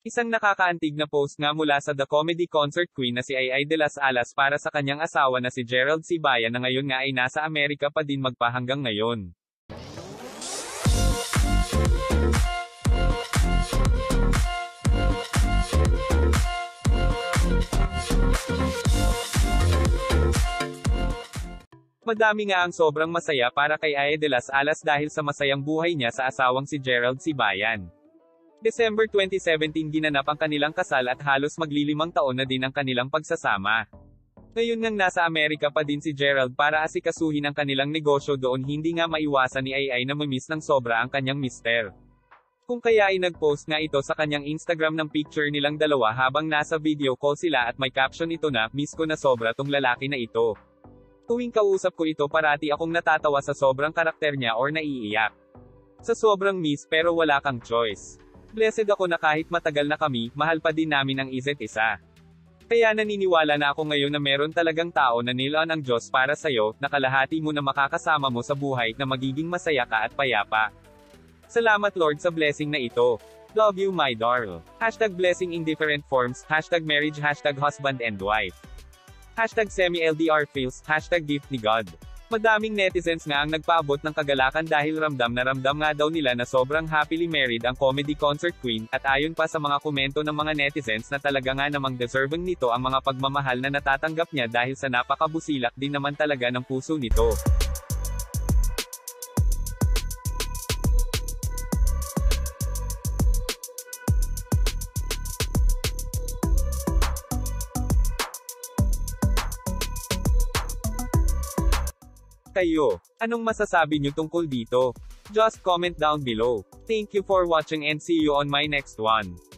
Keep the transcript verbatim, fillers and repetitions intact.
Isang nakakaantig na post nga mula sa The Comedy Concert Queen na si Ai Ai Delas Alas para sa kanyang asawa na si Gerald Sibayan na ngayon nga ay nasa Amerika pa din magpa hanggang ngayon. Madami nga ang sobrang masaya para kay Ai Ai Delas Alas dahil sa masayang buhay niya sa asawang si Gerald Sibayan. December twenty seventeen ginanap ang kanilang kasal at halos maglilimang taon na din ang kanilang pagsasama. Ngayon ngang nasa Amerika pa din si Gerald para asikasuhin ang kanilang negosyo doon, hindi nga maiwasan ni Ai Ai na mamiss ng sobra ang kanyang mister. Kung kaya ay nagpost nga ito sa kanyang Instagram ng picture nilang dalawa habang nasa video call sila at may caption ito na, "Miss ko na sobra tong lalaki na ito. Tuwing kausap ko ito parati akong natatawa sa sobrang karakter niya or naiiyak. Sa sobrang miss pero wala kang choice. Blessed ako na kahit matagal na kami, mahal pa din namin ang isa't isa. Kaya naniniwala na ako ngayon na meron talagang tao na nilaan ang Diyos para sa'yo, na kalahati mo na makakasama mo sa buhay, na magiging masaya ka at payapa. Salamat Lord sa blessing na ito. Love you my darl. Hashtag blessing in different forms, hashtag marriage, hashtag husband and wife. Hashtag semi-L D R feels, hashtag gift ni God." Madaming netizens nga ang nagpaabot ng kagalakan dahil ramdam na ramdam nga daw nila na sobrang happily married ang Comedy Concert Queen, at ayon pa sa mga komento ng mga netizens na talaga nga namang deserving nito ang mga pagmamahal na natatanggap niya dahil sa napakabusilak din naman talaga ng puso nito. Kayo, anong masasabi nyo tungkol dito? Just comment down below. Thank you for watching and see you on my next one.